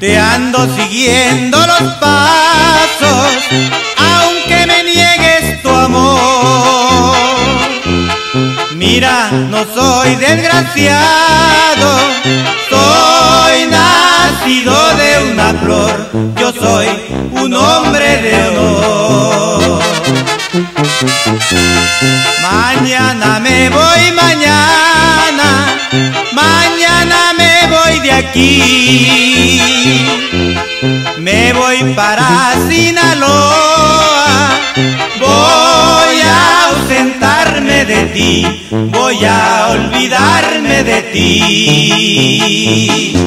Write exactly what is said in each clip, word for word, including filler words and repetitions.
Te ando siguiendo los pasos, aunque me niegues tu amor. Mira, no soy desgraciado, soy nacido de una flor. Yo soy un hombre de honor. Mañana me voy, mañana, mañana me voy de aquí. Me voy para Sinaloa, voy a ausentarme de ti, voy a olvidarme de ti.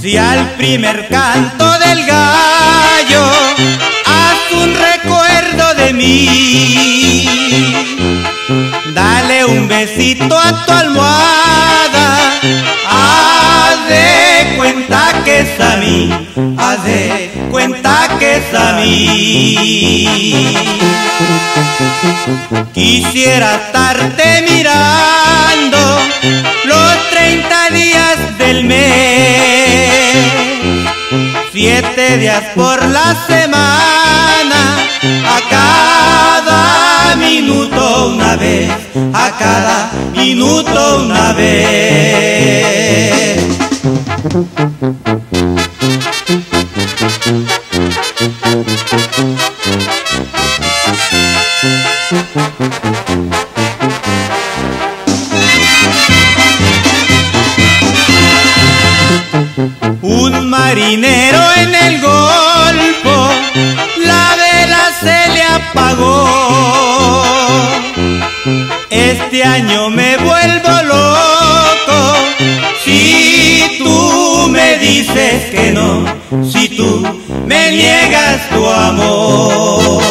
Si al primer canto del gallo haz un recuerdo de mí, dale un besito a tu almohada, haz de cuenta que es a mí, haz de cuenta que es a mí. Quisiera estarte mirando los treinta días del mes, siete días por la semana, a cada minuto una vez, a cada minuto una vez. Un marinero en el golfo, la vela se le apagó. Este año me vuelvo loco si tú me dices que no, si tú me niegas tu amor.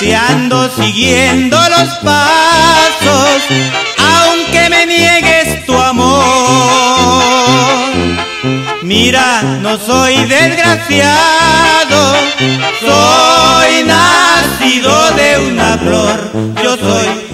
Te ando siguiendo los pasos, aunque me niegues tu amor. Mira, no soy desgraciado, soy nacido de una flor, yo soy